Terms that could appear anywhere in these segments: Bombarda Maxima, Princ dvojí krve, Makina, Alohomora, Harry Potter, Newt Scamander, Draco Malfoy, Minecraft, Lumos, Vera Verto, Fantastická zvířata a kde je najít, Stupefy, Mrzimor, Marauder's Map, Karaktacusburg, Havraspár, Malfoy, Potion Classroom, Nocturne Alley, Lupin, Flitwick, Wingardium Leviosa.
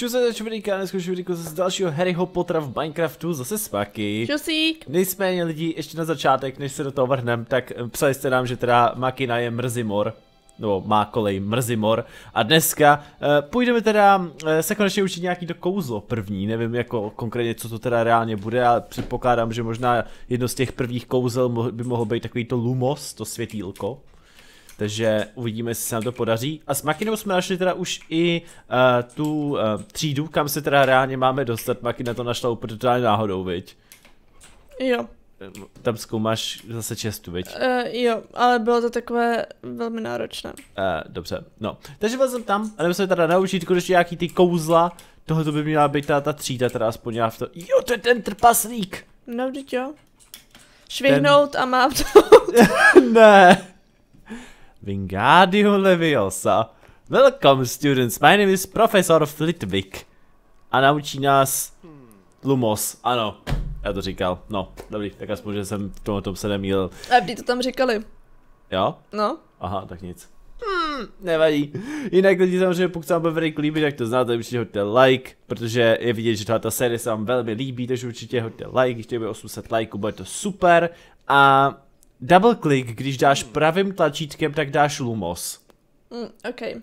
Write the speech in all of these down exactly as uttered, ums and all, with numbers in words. Čusete čuvidíka, dneska čuvidíku z dalšího Harryho Pottera v Minecraftu, zase spaky. Čusík. Nejsméně lidí, ještě na začátek, než se do toho vrhneme, tak psali jste nám, že teda Makina je Mrzimor. Nebo má kolej Mrzimor. A dneska e, půjdeme teda e, se konečně učit nějaký to kouzlo první. Nevím jako konkrétně, co to teda reálně bude, ale předpokládám, že možná jedno z těch prvních kouzel mo by mohlo být takový to Lumos, to světýlko. Takže uvidíme, jestli se nám to podaří. A s Makinou jsme našli teda už i uh, tu uh, třídu, kam se teda reálně máme dostat. Makina to našla úplně totální náhodou, viď? Jo. Tam zkoumáš zase čestu, viď? Uh, jo, ale bylo to takové velmi náročné. Uh, dobře, no. Takže byl jsem tam a nemusíme teda naučit konečně nějaký ty kouzla. Tohle by měla být ta, ta třída, teda aspoň já v to. Jo, to je ten trpaslík! No, vždyť jo. Švihnout ten... a mávnout. Ne. Wingardium Leviosa. Welcome students, my name is Professor Flitwick. A naučí nás Lumos, ano. Já to říkal, no, dobrý, tak aspoň, že jsem v tomhle tom se nemýlil. A kdy to tam říkali? Jo? No. Aha, tak nic. Hmm, nevadí. Jinak lidi samozřejmě, pokud se vám bude video líbit, tak to znáte, určitě hoďte like, protože je vidět, že tato série se vám velmi líbí, takže určitě hoďte like, když bude osm set likeů, bude to super. A... double click, když dáš pravým tlačítkem, tak dáš Lumos. Mm, ok.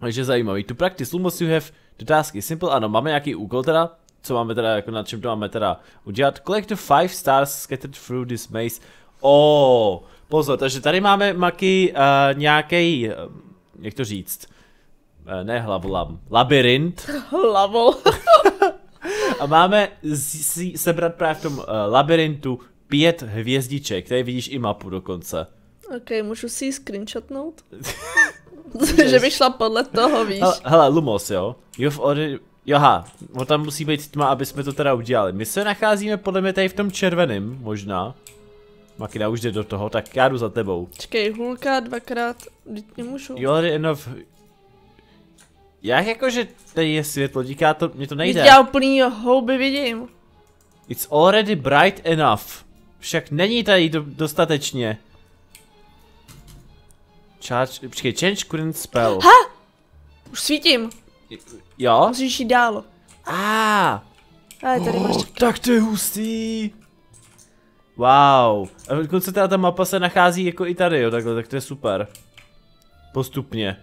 Takže zajímavý. To practice Lumos you have, the task is simple. Ano, máme nějaký úkol teda, co máme teda, jako nad čem to máme teda udělat. Collect the five stars scattered through this maze. Oh, pozor, takže tady máme Maki uh, nějaký, uh, jak to říct, uh, ne hlavolam, labirint. Hlavol. A máme si sebrat právě v tom uh, labirintu pět hvězdiček, tady vidíš i mapu dokonce. Ok, můžu si ji screenshotnout? Že by šla podle toho, víš. Hele, hele Lumos, jo. Joha, on tam musí být tma, aby jsme to teda udělali. My se nacházíme podle mě tady v tom červeném, možná. Makina už jde do toho, tak já jdu za tebou. Čekej, hulka dvakrát, vždyť nemůžu. Jo, ale enough. Jak jakože tady je světlo, díká to, mě to nejde. Já úplný houby vidím. It's already bright enough. Však není tady do, dostatečně. Charge, počkej, change current spell. Ha! Už svítím. Jo? Musíš jít dál. Ah. Ale tady oh, máš taky. Tak to je hustý. Wow. A dokonce teda ta mapa se nachází jako i tady, jo, takhle, tak to je super. Postupně.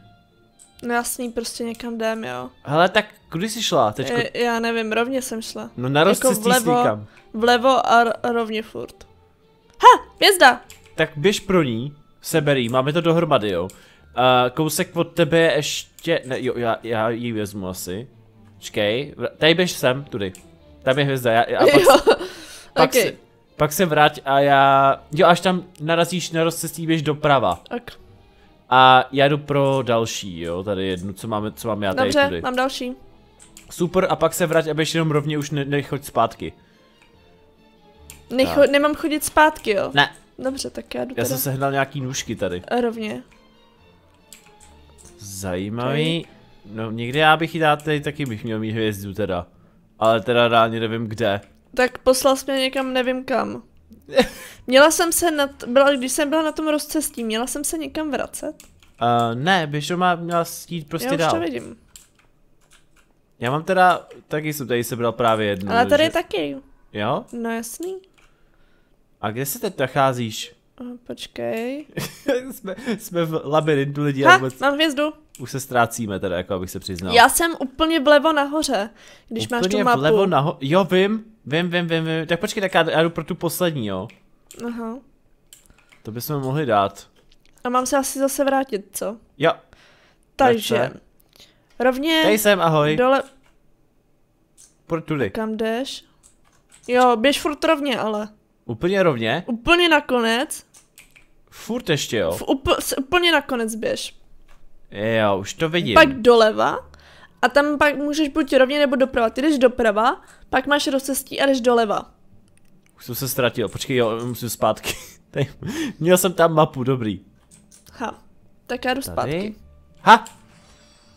No jasný, prostě někam jdem, jo. Hele, tak kudy jsi šla teďko? E, já nevím, rovně jsem šla. No na rozcestí jako vlevo, vlevo a rovně furt. Ha, hvězda! Tak běž pro ní, seber jí, máme to dohromady, jo. Uh, kousek od tebe je ještě, ne, jo, já, já ji vezmu asi. Čkej, tady běž sem, tudy. Tam je hvězda, já, já pak, jo. Pak, okay. se, pak se vrať a já, jo, až tam narazíš na rozcestí, běž doprava. Ok. A já jdu pro další, jo, tady jednu, co máme, co mám já tady. Dobře, tudy. Mám další. Super, a pak se vrať, aby ještě jenom rovně už ne, nechoď zpátky. Necho, nemám chodit zpátky, jo? Ne. Dobře, tak já jdu Já teda. jsem sehnal nějaký nůžky tady. A rovně. Zajímavý. Okay. No, někde já bych ji dát tady, taky bych měl mít hvězdu teda. Ale teda reálně nevím kde. Tak poslal jsi mě někam, nevím kam. Měla jsem se, nad, byla, když jsem byla na tom rozcestí, měla jsem se někam vracet? Uh, ne, běžo má, měla jít prostě dál. Já už to vidím. Já mám teda, taky jsem tady sebral právě jednu. Ale tady že... taky. Jo? No jasný. A kde se teď nacházíš? Uh, počkej. jsme, jsme v labirintu lidí. Ha, vůbec... mám hvězdu. Už se ztrácíme teda, jako abych se přiznal. Já jsem úplně vlevo nahoře, když úplně máš tu mapu. Vlevo naho... Jo, vím. Vím, vím, vím, vím. Tak počkej, tak já, já jdu pro tu poslední, jo. Aha. To bychom mohli dát. A mám se asi zase vrátit, co? Jo. Takže. Rovně. Tady jsem, ahoj. Dole. Pro tudy. Kam jdeš? Jo, běž furt rovně, ale. Úplně rovně? Úplně nakonec. Furt ještě, jo. V up- úplně nakonec běž. Jo, už to vidím. Pak doleva. A tam pak můžeš buď rovně nebo doprava. Ty jdeš doprava, pak máš rozcestí a jdeš doleva. Už jsem se ztratil, počkej, jo, musím zpátky. Měl jsem tam mapu, dobrý. Ha, tak já jdu tady zpátky. Ha!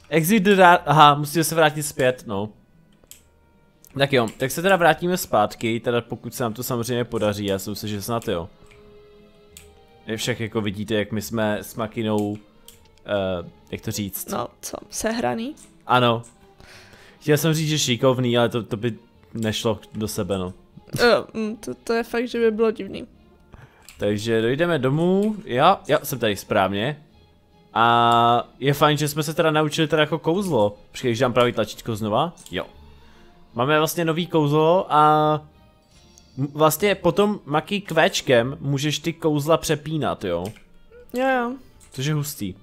Exit the dark, aha, musím se vrátit zpět, no. Tak jo, tak se teda vrátíme zpátky, teda pokud se nám to samozřejmě podaří, já jsem si, že snad jo. Však jako vidíte, jak my jsme s Makinou, uh, jak to říct? No, co, sehraný? Ano. Chtěl jsem říct, že šikovný, ale to, to by nešlo do sebe, no. Jo, to, to je fakt, že by bylo divný. Takže dojdeme domů, já, já jsem tady správně. A je fajn, že jsme se teda naučili teda jako kouzlo. Přičkej, že dám pravý tlačítko znova, jo. Máme vlastně nový kouzlo a vlastně potom Maki kvéčkem můžeš ty kouzla přepínat, jo. Jo, jo. Což je hustý.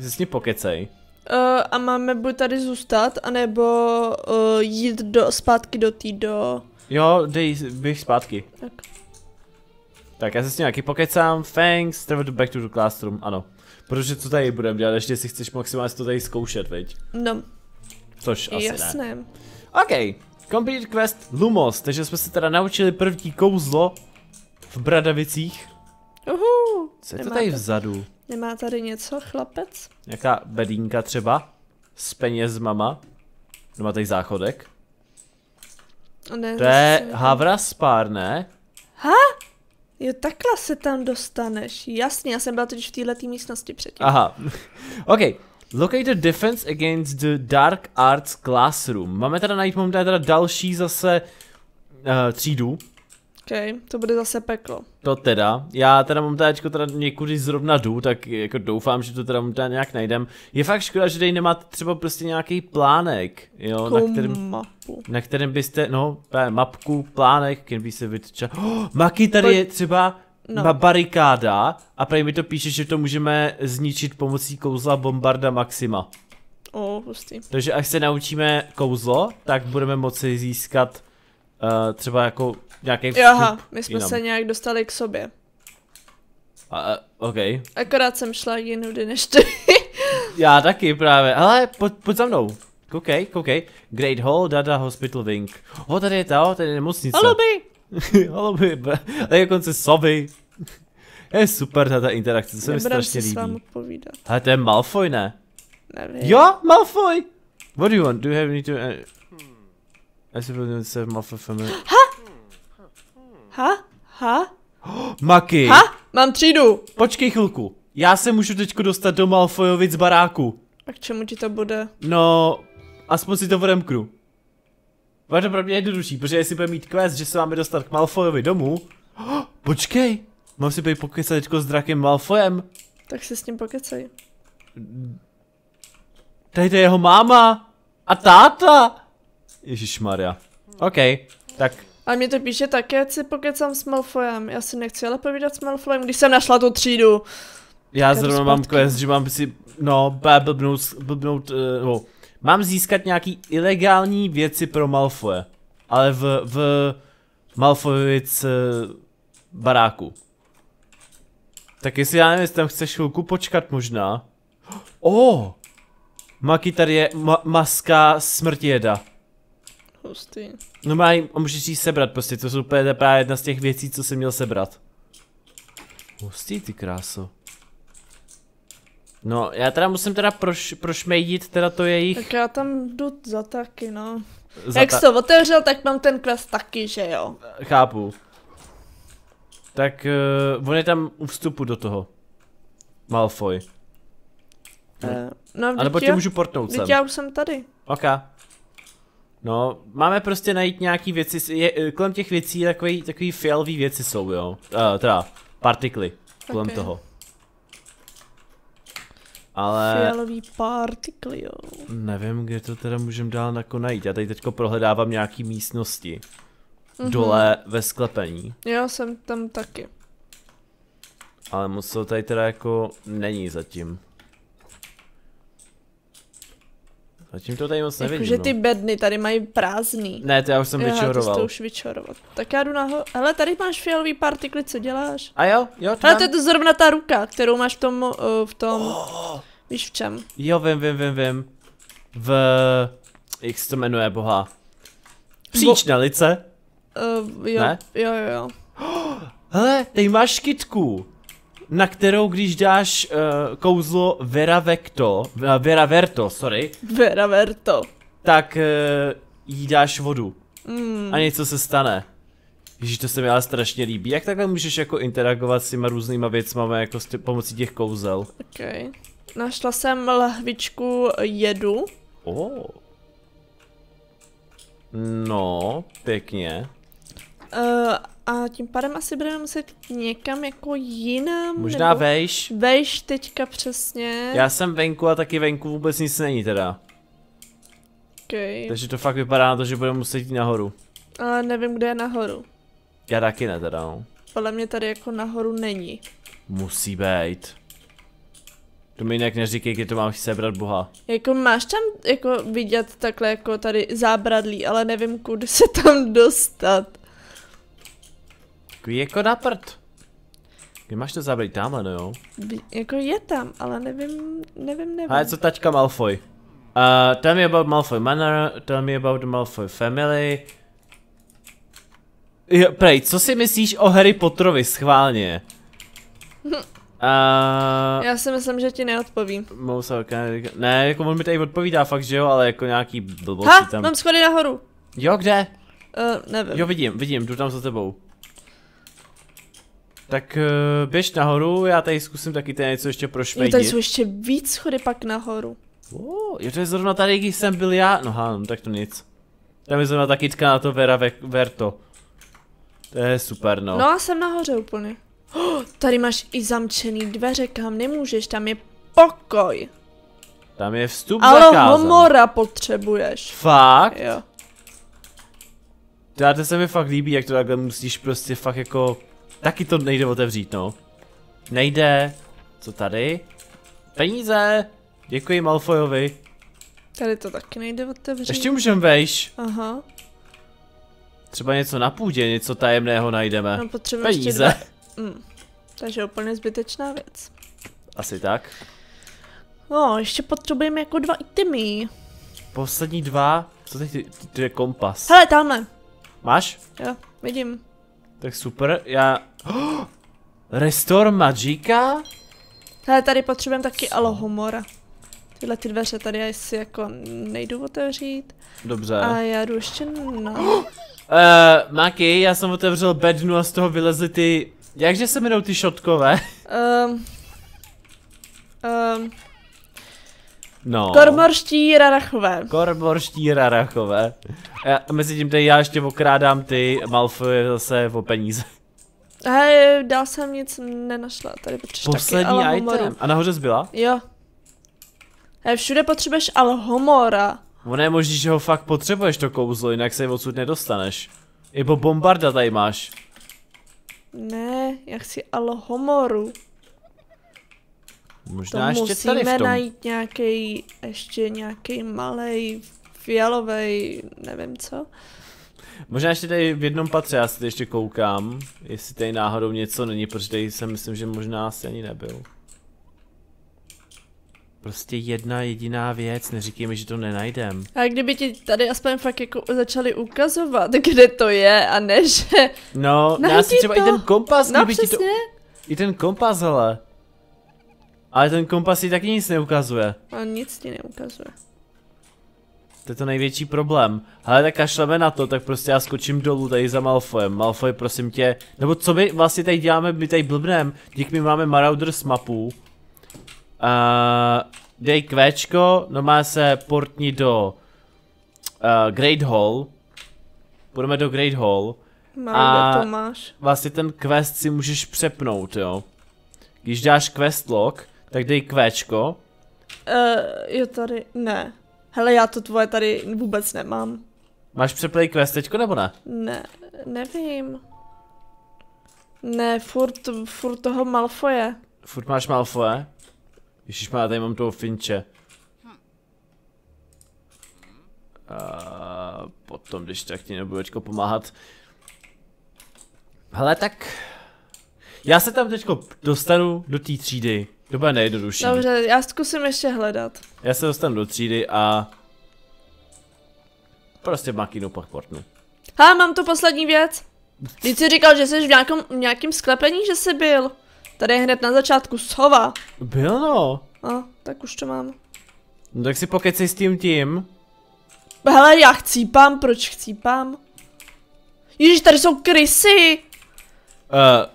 Jsi s ní pokecej. Uh, a máme buď tady zůstat, anebo uh, jít do, zpátky do tý do... Jo, dej, bych zpátky. Tak. Tak já se s ním nějaký pokecám, thanks, travel to back to the classroom, ano. Protože co tady budeme dělat, ještě si chceš maximálně to tady zkoušet, viď? No. Což asi jasné. Ne. OK, complete quest Lumos, takže jsme se teda naučili první kouzlo v Bradavicích. Uhu. Co je to tady vzadu? Nemá tady něco, chlapec? Nějaká bedínka třeba? S penězmama? Má tady záchodek? Ne, to je Havraspár, ne? Ha? Jo, takhle se tam dostaneš. Jasně, já jsem byla totiž v této místnosti předtím. Aha. OK. Locate the defense against the dark arts classroom. Máme teda najít, mám teda další zase uh, třídu. OK, to bude zase peklo. To teda, já teda mám táčko teda někudy zrovna jdu, tak jako doufám, že to teda mám teda nějak najdem. Je fakt škoda, že tady nemáte třeba prostě nějaký plánek, jo, na kterém, mapu. na kterém byste, no, mapku, plánek, který by se vytčal. Oh, Maki, tady Poj je třeba no. barikáda a právě mi to píše, že to můžeme zničit pomocí kouzla Bombarda Maxima. O, hustý. Takže až se naučíme kouzlo, tak budeme moci získat uh, třeba jako nějaký vstup. Aha, my jsme jinam. se nějak dostali k sobě. A, OK. Akorát jsem šla jinudy než ty. Já taky právě, ale pojď, pojď za mnou. Koukej, koukej. Great Hall, Dada, Hospital Wing. O, tady je ta, tady je nemocnice. Holuby! Holuby, tady je konce soby. Je super tato interakce, to se mi strašně líbí. Nebudem si s vám povídat. Ale to je Malfoy, ne? Nevím. Jo, Malfoy! What do you want? Do you have any to... Uh, I suppose it's a Malfoy family. Ha? Ha? Oh, Maki! Ha? Mám třídu! Počkej chvilku, já se můžu teďko dostat do Malfojovic baráku. A k čemu ti to bude? No, aspoň si to odemknu. Bude to pro mě jednodušší, protože jestli budeme mít quest, že se máme dostat k Malfojovi domů. Oh, počkej, mám si být pokecat teďko s drakem Malfojem. Tak si s ním pokecej. Tady to je jeho máma a táta. Ježišmarja. OK, tak. A mě to píše také, si pokecám s Malfoyem. Já si nechci ale povídat s Malfoyem, když jsem našla tu třídu. Já tak zrovna mám quest, že mám si, no, blbnout, blbnout, uh, no. Mám získat nějaký ilegální věci pro Malfoye. Ale v, v Malfojovic uh, baráku. Tak jestli já nevím, jestli tam chceš chvilku počkat možná. O! Oh! Maki, tady je ma maska smrtějeda. Hustý. No má jim, a můžeš jí sebrat prostě, to jsou úplně právě jedna z těch věcí, co jsem měl sebrat. Hustý, ty kráso. No, já teda musím teda proš, prošmejdit teda to jejich... Tak já tam jdu za taky, no. Za Jak ta... jsem otevřel, tak mám ten quest taky, že jo? Chápu. Tak, uh, on je tam u vstupu do toho. Malfoy. Uh, no, a nebo tě já... můžu portnout sem. Já už jsem tady. OK. No, máme prostě najít nějaký věci, je, kolem těch věcí takový, takový fialový věci jsou, jo, uh, teda partikly, kolem okay. toho. Ale... Fialový partikly, jo. Nevím, kde to teda můžeme dál jako najít, já tady teďko prohledávám nějaký místnosti. Mm-hmm. Dole ve sklepení. Já jsem tam taky. Ale moc to tady teda jako není zatím. Zatím to tady moc nevidím, Jakože ty no. bedny tady mají prázdný. Ne, to já už jsem Aha, vyčoroval. To jsi to už vyčoroval. Tak já jdu nahoru. Hele, tady máš fialový partikly, co děláš? A jo, jo, to Hele, mám... to je to zrovna ta ruka, kterou máš v tom, uh, v tom, oh. víš v čem? Jo, vím, vím, vím, vím. V, jak se to jmenuje, boha? Příčné Bo... lice? Uh, jo, ne? jo, jo, jo. Oh, hele, tady máš kytku, na kterou když dáš uh, kouzlo Vera Verto, Vera Verto, sorry. Vera Verto. Tak uh, jí dáš vodu. Mm. A něco se stane. Ježíš, to se mi ale strašně líbí. Jak takhle můžeš jako interagovat s těma různýma věcma jako s pomocí těch kouzel? OK. Našla jsem lahvičku jedu. Oh. No, pěkně. Uh, a tím pádem asi budeme muset někam jako jinam. Možná nebo... vejš. Vejš teďka přesně. Já jsem venku a taky venku vůbec nic není teda. Okay. Takže to fakt vypadá na to, že budeme muset jít nahoru. Ale nevím, kde je nahoru. Já taky ne teda, no. Podle mě tady jako nahoru není. Musí být. To mi jinak neříkej, kdy to mám sebrat boha. Jako máš tam jako vidět takhle jako tady zábradlí, ale nevím, kudy se tam dostat. Takový jako na prd. Kde máš to zábradlí? Tamhle, no jo? Jako je tam, ale nevím, nevím, nevím. Ale co taťka Malfoy? Uh, tell me about Malfoy Manor, tell me about the Malfoy family. Jo, prej, co si myslíš o Harry Potterovi schválně? Hm. Uh, Já si myslím, že ti neodpovím. Ne, jako on mi tady odpovídá fakt, že jo, ale jako nějaký blbosti ha, tam. Mám schody nahoru. Jo, kde? Uh, nevím. Jo, vidím, vidím, jdu tam za tebou. Tak uh, běž nahoru, já tady zkusím taky tady něco ještě prošmejdit. Jo, tady jsou ještě víc schody pak nahoru. Oh, jo, to je zrovna tady, když jsem byl já. No há, no, tak to nic. Tam je zrovna taky tka na to Vera Verto. To je super, no. No a jsem nahoře úplně. Oh, tady máš i zamčený dveře, kam nemůžeš, tam je pokoj. Tam je vstup zakázán. Alohomora potřebuješ. Fakt? Jo. Teda to se mi fakt líbí, jak to takhle musíš prostě fakt jako... Taky to nejde otevřít, no. Nejde. Co tady? Peníze! Děkuji Malfoyovi. Tady to taky nejde otevřít. Ještě můžem vejš. Aha. Třeba něco na půdě, něco tajemného najdeme. No, potřebujeme peníze. Ještě dva... Mm. Takže úplně zbytečná věc. Asi tak. No, ještě potřebujeme jako dva itemy. Poslední dva? Co teď to je kompas? Hele, tamhle. Máš? Jo, vidím. Tak super, já... Oh! Restore Magica? Hele, tady potřebujeme taky Alohomora. Tyhle ty dveře tady si jako nejdu otevřít. Dobře. A já jdu ještě na... Oh! Uh, Maki, já jsem otevřel bednu a z toho vylezly ty... Jakže se jmenou ty šotkové? Um, um, no. Kormorští rarachové. Kormorští rarachové. A mezi tím tady já ještě okrádám ty Malfoy zase o peníze. Hej, dál jsem nic nenašla. Tady potřebuješ poslední taky item. A nahoře zbyla? Jo. Hej, všude potřebuješ Alohomora. Ono je možný, že ho fakt potřebuješ to kouzlo, jinak se odsud nedostaneš. I po bombarda tady máš. Ne, já chci Alohomoru. Možná to ještě tady v tom. Musíme najít nějaký, ještě nějaký malej, fialovej, nevím co. Možná ještě tady v jednom patře, já si tady ještě koukám, jestli tady náhodou něco není, protože tady jsem myslím, že možná asi ani nebyl. Prostě jedna jediná věc, neříkej mi, že to nenajdem. A kdyby ti tady aspoň fakt jako začali ukazovat, kde to je a ne, že... No, já si třeba to. I ten kompas, no, kdyby přesně. Ti to... I ten kompas, hele. Ale ten kompas si taky nic neukazuje. On nic ti neukazuje. To je to největší problém. Hele, tak kašleme na to, tak prostě já skočím dolů tady za Malfoyem. Malfoy, prosím tě. Nebo co my vlastně tady děláme, my tady blbnem. Díky, my máme Marauder's Mapu. Uh, dej kvéčko, no má se portní do uh, Great Hall. Půjdeme do Great Hall. Mám, a to máš. Vlastně ten quest si můžeš přepnout, jo. Když dáš quest log, tak dej kvéčko. Uh, jo, tady, ne. Hele, já to tvoje tady vůbec nemám. Máš přeplej quest teďko, nebo ne? Ne, nevím. Ne, furt, furt toho Malfoje. Furt máš Malfoje? Ježišmá, tady mám toho Finče. A potom, když tak ti nebudu teďko pomáhat. Hele, tak... Já se tam teďko dostanu do té třídy. To bude nejjednodušší. Dobře, já zkusím ještě hledat. Já se dostanu do třídy a... Prostě Makinu pak portnu. Ha, mám tu poslední věc. Vždyť jsi říkal, že jsi v nějakém, nějakém sklepení, že jsi byl. Tady je hned na začátku sova. Byl no. A, tak už to mám. No tak si pokecej s tím tím. Hele, já chcípám, proč chcípám? Ježíš, tady jsou krysy. Uh.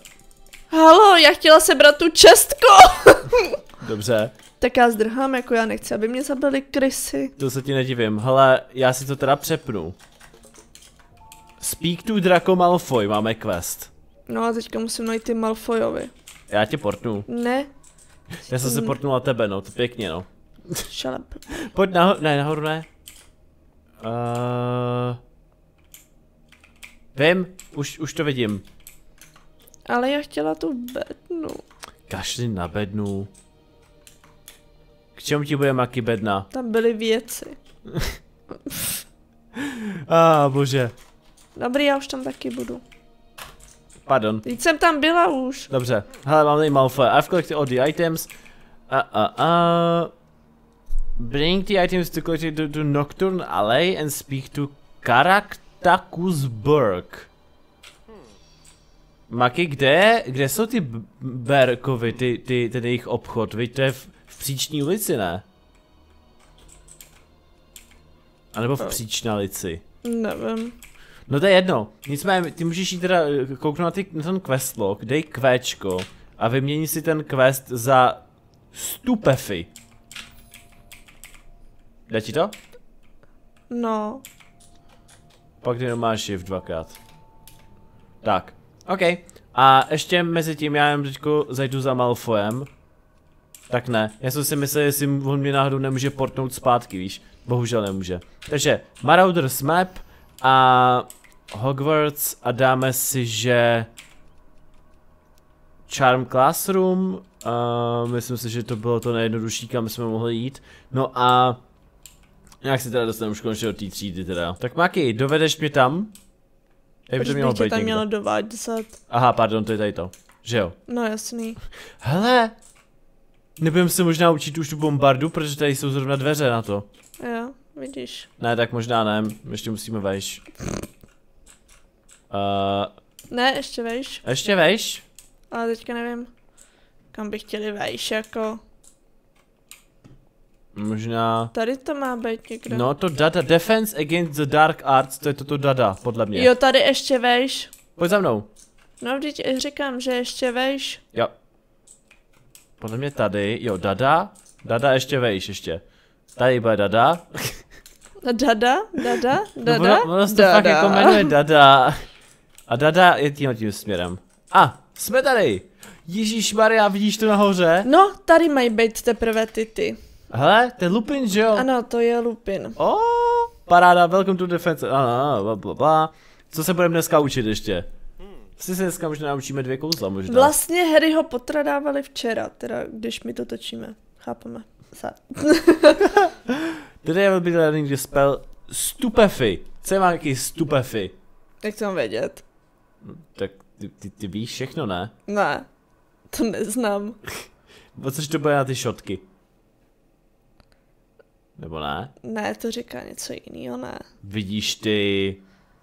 Halo, já chtěla sebrat tu čestku. Dobře. Tak já zdrhám, jako já nechci, aby mě zabili krysy. To se ti nedivím. Hele, já si to teda přepnu. Speak to Draco Malfoy, máme quest. No a teďka musím najít ty Malfoyovi. Já tě portnu. Ne. Já jsem se portnul na tebe, no, to pěkně, no. Šalep. Pojď nahoru, ne, nahoru ne. Uh... Vím, už, už to vidím. Ale já chtěla tu bednu. Kašli na bednu. K čemu ti bude maky bedna? Tam byly věci. A ah, bože. Dobrý, já už tam taky budu. Pardon. Teď jsem tam byla už. Dobře, hele, mám tady Malfoy. I've collected all the items. A a a. Bring the items to collect to, to Nocturne Alley and speak to Karaktacusburg. Maky, kde? Kde jsou ty Berkovi, ty, ty, ten jejich obchod? Víte, to je v, v Příční ulici, ne? A nebo v Příčnalici. Nevím. No to je jedno. Nicméně, ty můžeš jít teda kouknout na, ty, na ten quest log, dej kvéčko a vymění si ten quest za Stupefy. Dá ti to? No. Pak jenom máš shift dvakrát. Tak, ok. A ještě mezi tím já jen teďko zajdu za Malfoyem. Tak ne, já jsem si myslel, jestli on mě náhodou nemůže portnout zpátky, víš. Bohužel nemůže. Takže Marauder's Map a Hogwarts a dáme si, že Charm Classroom. Uh, myslím si, že to bylo to nejjednodušší, kam jsme mohli jít. No a nějak si teda dostanu už konečně do té třídy teda. Tak Maki, dovedeš mě tam? Jak by to mělo být tam mělo dvacet. Aha, pardon, to je tady to. Že jo? No jasný. Hele! Nebudeme se možná učit už tu bombardu, protože tady jsou zrovna dveře na to. Jo, vidíš. Ne, tak možná ne, ještě musíme vejš. Uh, ne, ještě vejš. Ještě vejš? Ale teďka nevím, kam by chtěli vejš, jako. Možná... Tady to má být někdo. No to dada, Defense Against the Dark Arts, to je toto dada, podle mě. Jo, tady ještě vejš. Pojď za mnou. No vždyť říkám, že ještě vejš. Jo. Podle mě tady, jo, dada, dada ještě vejš, ještě. Tady bude dada. Dada, dada, dada, no, ono se to fakt jako jmenuje dada. A dada je tímhle tím směrem. A, ah, jsme tady. Ježíšmarja, vidíš to nahoře? No, tady mají být teprve ty ty. Hele, to je Lupin, že jo? Ano, to je Lupin. O, oh, paráda, welcome to defense, ano, bla, bla, bla. Co se budeme dneska učit ještě? Si se dneska možná naučíme dvě kouzla možná. Vlastně Harryho Pottera dávali včera, teda když my to točíme, chápeme. Today I will be learning the spell Stupefy. Co je má nějaký Stupefy? Jak to mám vědět? Tak ty, ty, ty víš všechno, ne? Ne, to neznám. O což to bude na ty šotky? Nebo ne? Ne, to říká něco jiného, ne. Vidíš ty...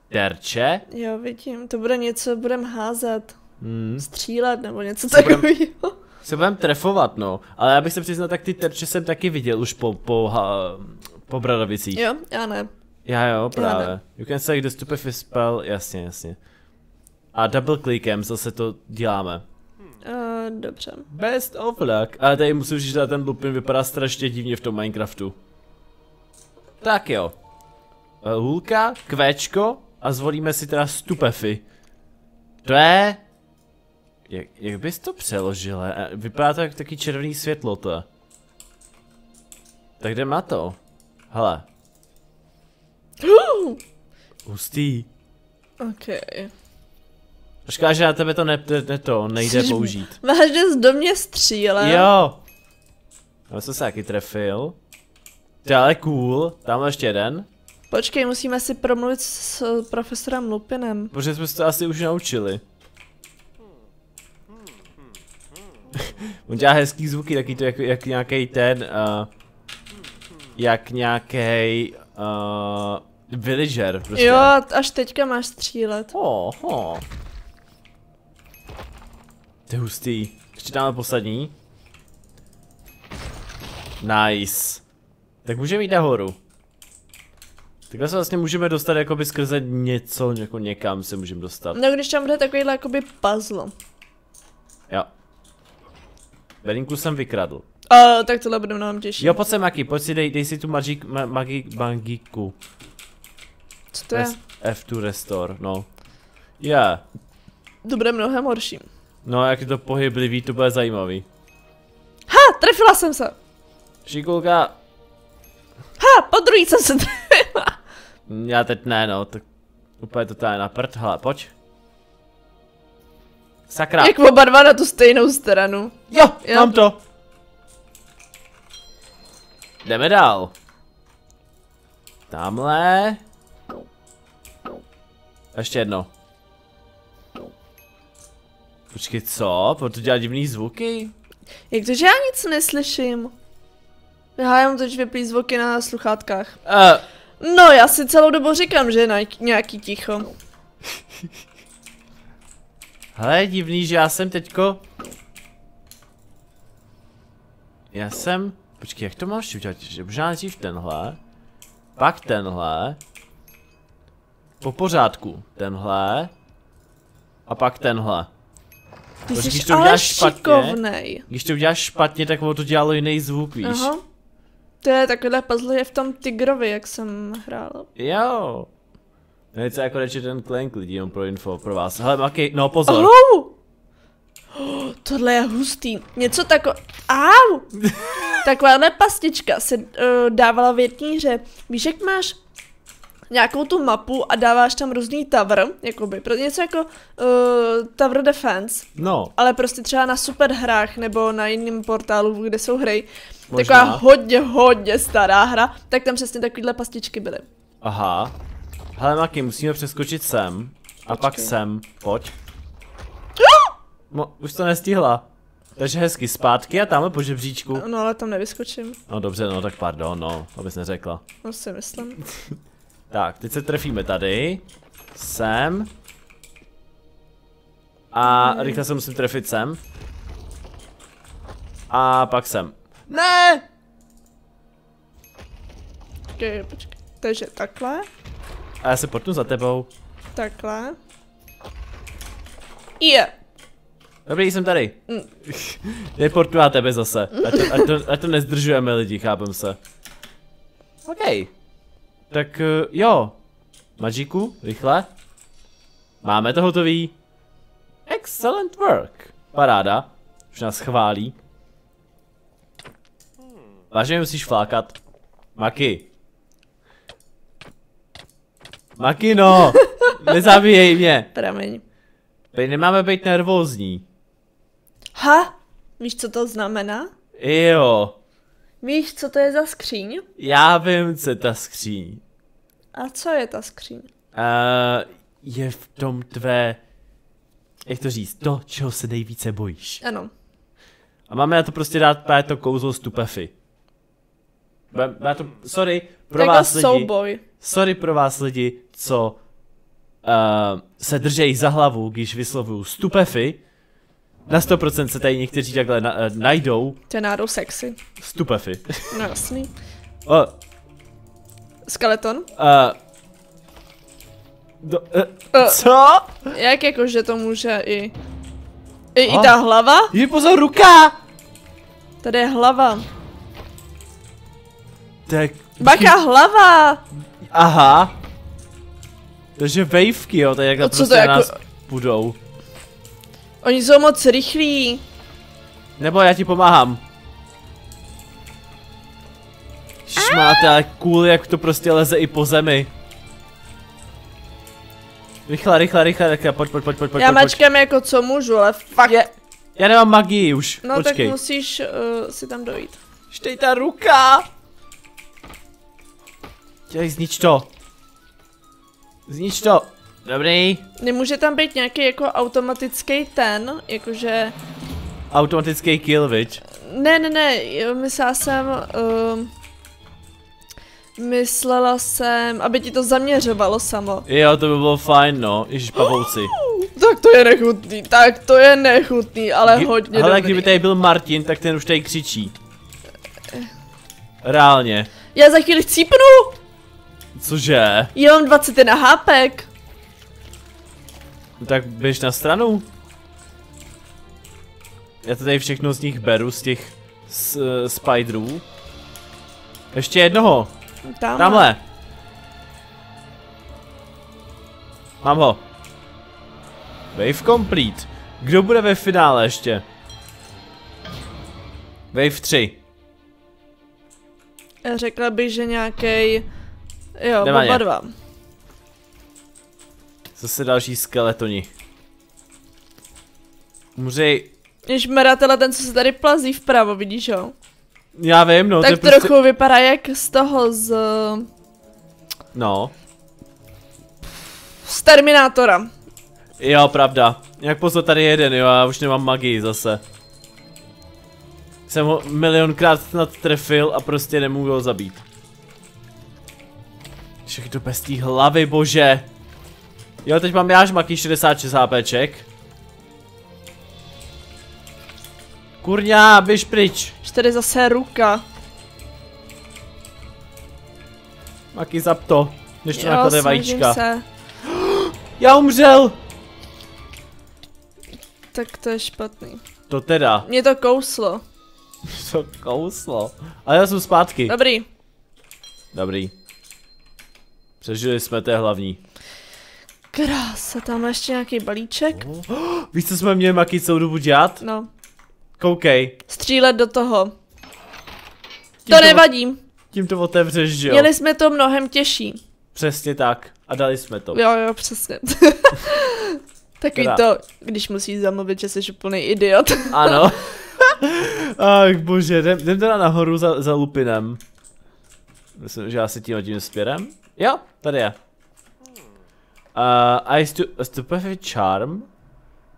terče? Jo, vidím, to bude něco, budem házet, hmm. střílet nebo něco takového. Se budem trefovat, no, ale já bych se přiznal, tak ty terče jsem taky viděl už po, po, ha, po Bradavicích. Jo, já ne. Já jo, právě. Já you can select the Stupefy spell, jasně, jasně. A double clickem zase to děláme. Uh, dobře. Best of luck, ale tady musím říct, že ten Lupin vypadá strašně divně v tom Minecraftu. Tak jo. Hůlka, kvéčko a zvolíme si teda Stupefy. To je... Jak, jak bys to přeložil? Vypadá to jak taky červený světlo to. Tak jdem na to. Hele. Hustý. Ok. Škoda, že na tebe to, ne, ne, to nejde použít. Vážně do mě střílel. Jo. Já jsem se taky trefil. To je ale cool. Tam ještě jeden. Počkej, musíme si promluvit s profesorem Lupinem. Protože jsme se to asi už naučili. On dělá hezký zvuky, taky to jak, jak nějaký ten, uh, jak nějaký uh, villager. Prostě. Jo, až teďka máš střílet. Oh, oh. To je hustý. Ještě dáme poslední. Nice. Tak můžeme jít nahoru. Takhle se vlastně můžeme dostat jakoby skrze něco, jako někam se můžeme dostat. No když tam bude takovýhle jakoby puzzle. Jo. Belinku jsem vykradl. Uh, tak tohle bude mnohem těžší. Jo, pojď se Maki, pojď si dej, dej si tu magiku. Magiku. Co to je? F two restore, no. Je. Yeah. To bude mnohem horší. No, jak je to pohyblivý, to bude zajímavý. Ha, trefila jsem se. Šikulka. Ha, podruhý jsem se trefila. Já teď ne, no, tak úplně to tady na prd, hele, pojď. Sakra. Jak oba dva na tu stejnou stranu. Jo, já mám to. Jdeme dál. Tamhle. Ještě jedno. Počkej, co? Proto dělá divný zvuky? Jak to, že já nic neslyším? Já mám totiž vyplý zvuky na sluchátkách. Uh. No, já si celou dobu říkám, že je nějaký ticho. Hele, divný, že já jsem teďko... Já jsem... Počkej, jak to máš udělat? Možná nejdřív tenhle. Pak tenhle. Po pořádku. Tenhle. A pak tenhle. Ty Protože, jsi když to uděláš šikovnej. Špatně, když to uděláš špatně, tak ono to dělalo jiný zvuk, víš. Aha. To je takovýhle puzzle je v tom Tigrovi, jak jsem hrál. Jo. Teď se jako reči ten Clank lidí, on pro info, pro vás. Hele, Maki, no pozor. Oh. Oh, tohle je hustý. Něco tako... Au! Takováhle pastička se uh, dávala v jedné hře. Víš, jak máš nějakou tu mapu a dáváš tam různý tower, jakoby, pro něco jako uh, tower defense, no. Ale prostě třeba na super hrách nebo na jiném portálu, kde jsou hry, možná. Taková hodně, hodně stará hra, tak tam přesně takovýhle pastičky byly. Aha. Hele, Maki, musíme přeskočit sem a počkej. Pak sem, pojď. No, už to nestihla. Takže hezky zpátky a tamhle po žebříčku. No, ale tam nevyskočím. No dobře, no tak pardon, no, abys neřekla. No si myslím. Tak, teď se trefíme tady. Sem. A hmm. rychle se musím trefit sem. A pak sem. Ne! Počkej, počkej. Takže takhle. A já se potnu za tebou. Takhle. Je. Yeah. Dobrý, jsem tady. Mm. Reportu na tebe zase. Ať to, ať to, ať to nezdržujeme lidi, chápem se. OK. Tak jo. Magiku, rychle. Máme to hotový. Excellent work. Paráda. Už nás chválí. Vážně musíš flákat. Maki. Makino! Nezabíjej mě. Prameň. Teď nemáme být nervózní. Ha! Víš, co to znamená? Jo. Víš, co to je za skříň? Já vím, co je ta skříň. A co je ta skříň? Uh, je v tom tvé... Jak to říct? To, čeho se nejvíce bojíš. Ano. A máme na to prostě dát právě to kouzlo Stupefy. Má to... Sorry, pro vás lidi... souboj. Sorry pro vás lidi, co... Uh, se držejí za hlavu, když vyslovuju Stupefy. Na sto procent se tady někteří takhle na, uh, najdou. To je nádou sexy. Stupefy. No jasný. Uh. Skeleton? Uh. Do, uh. Uh. Co? Jak jakože to může i... I, oh. I ta hlava? Je pozor, ruka! Tady je hlava. Tak... Baka hlava! Aha. Takže vejvky, jo, tady takhle prostě na jako... nás budou. Oni jsou moc rychlí. Nebo já ti pomáhám. Šmáte, ale cool, jak to prostě leze i po zemi. Rychle, rychle, rychle, rychle, pojď, pojď, pojď, pojď, pojď. Já mačkám jako co můžu, ale fakt. Je... Já nemám magii už, no, počkej. Tak musíš uh, si tam dojít. Štej ta ruka. Dělej, znič to. Znič to. Dobrý. Nemůže tam být nějaký jako automatický ten, jakože... Automatický kill, viď? Ne, ne, ne, myslela jsem... Uh, myslela jsem, aby ti to zaměřovalo samo. Jo, to by bylo fajn, no, ježiš pavouci. Tak to je nechutný, tak to je nechutný, ale G hodně ale dobrý. Ale kdyby tady byl Martin, tak ten už tady křičí. Reálně. Já za chvíli chcípnu! Cože? Já mám dvacet jedna hápek. No tak běž na stranu. Já to tady všechno z nich beru, z těch z, uh, spiderů. Ještě jednoho. Tamhle. Mám ho. Wave complete. Kdo bude ve finále ještě? Wave tři. Řekla bych, že nějaký. Jo, Bomba dva. Zase další skeletoni. Umřej. Jež meratele, ten, co se tady plazí vpravo, vidíš ho? Já vím, no. Tak to trochu prostě... vypadá jak z toho z... No. Z Terminátora. Jo, pravda. Jak pozor, tady jeden, jo, já už nemám magii zase. Jsem ho milionkrát snad trefil a prostě nemůžu ho zabít. Všechno bez té hlavy, bože. Jo, teď mám já žmaky šedesát šest HPček. Kurňa, běž pryč. Tady zase ruka. Maky, zap to, než to naklade vajíčka. Se. Já umřel! Tak to je špatný. To teda. Mě to kouslo. To kouslo? Ale já jsem zpátky. Dobrý. Dobrý. Přežili jsme, to je hlavní. Krása, tam ještě nějaký balíček. Oh. Oh, víš, co jsme měli, Maky, celou dobu dělat? No. Koukej. Střílet do toho. Tím to nevadím. Tím to otevřeš, že jo? Měli jsme to mnohem těžší. Přesně tak. A dali jsme to. Jo, jo, přesně. Takový to, když musíš zamluvit, že jsi úplný idiot. Ano. Ach bože, jdem, jdem teda nahoru za, za Lupinem. Myslím, že já si tím tím směrem. Jo, tady je. Uh, I stu, a Stupefy charm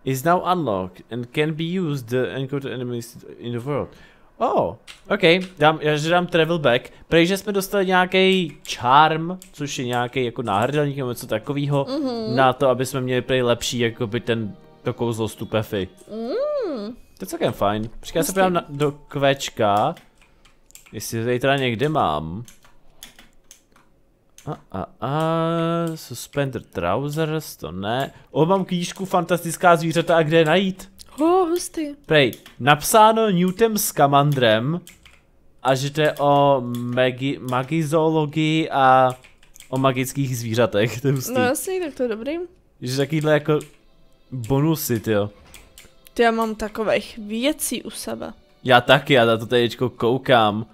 is now unlocked and can be used and go to enemies in the world. Oh, ok, dám, já že dám travel back. Prej, že jsme dostali nějaký charm, což je nějaký jako náhrdelník nebo něco takového, mm -hmm. na to, aby jsme měli prej lepší, jako by ten to kouzlo Stupefy. Mm. To je celkem fajn. Počkej, já se podívám na, do kvečka, jestli to tady teda někde mám. A, a, a, suspender trousers, to ne. O, mám knížku Fantastická zvířata a kde je najít. Oh, hustý. Prej, napsáno Newtem Scamandrem a že to je o magi, magizoologii a o magických zvířatech, to je hustý. No jasný, tak to je dobrý. Že takovýhle jako bonusy, tyjo. Ty já mám takových věcí u sebe. Já taky, já na to tedyčko koukám.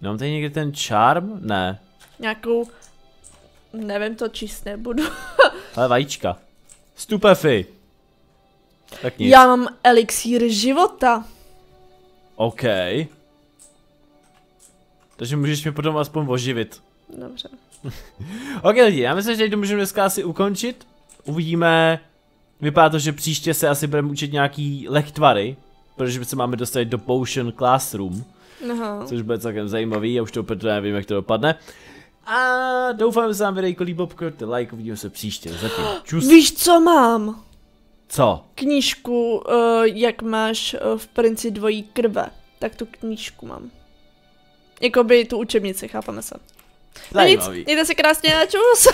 Mám tady někde ten charm? Ne. Nějakou, nevím, to číst nebudu. Ale vajíčka. Stupefy. Tak nic. Já mám elixír života. OK. Takže můžeš mě potom aspoň oživit. Dobře. OK lidi, já myslím, že teď to můžeme dneska asi ukončit. Uvidíme. Vypadá to, že příště se asi budeme učit nějaký lektvary. Protože se máme dostat do Potion Classroom. Aha. Což bude celkem zajímavý, já už to úplně nevím, jak to dopadne. A doufám, že se vám videjko líbilo, pokračte like, uvidíme se příště. Zatím. Čus. Víš, co mám? Co? Knížku, uh, jak máš uh, v Princi dvojí krve. Tak tu knížku mám. Jakoby tu učebnici, chápeme se. Zajímavý. Nic, mějte se krásně a čus.